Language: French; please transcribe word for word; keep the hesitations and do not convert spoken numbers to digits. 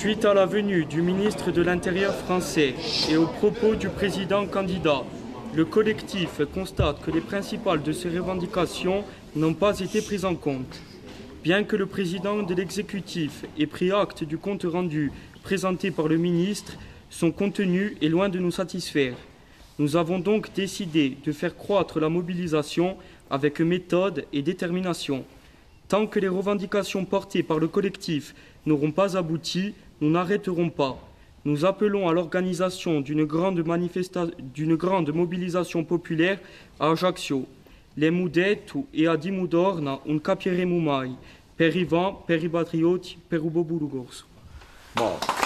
Suite à la venue du ministre de l'Intérieur français et aux propos du président candidat, le collectif constate que les principales de ces revendications n'ont pas été prises en compte. Bien que le président de l'exécutif ait pris acte du compte rendu présenté par le ministre, son contenu est loin de nous satisfaire. Nous avons donc décidé de faire croître la mobilisation avec méthode et détermination. Tant que les revendications portées par le collectif n'auront pas abouti, nous n'arrêterons pas. Nous appelons à l'organisation d'une grande manifestation, d'une grande mobilisation populaire à Ajaccio. Lemu detu et adimu dorna un capiremu mai. Per Ivan, per i patrioti, per u bobu lu gorsu.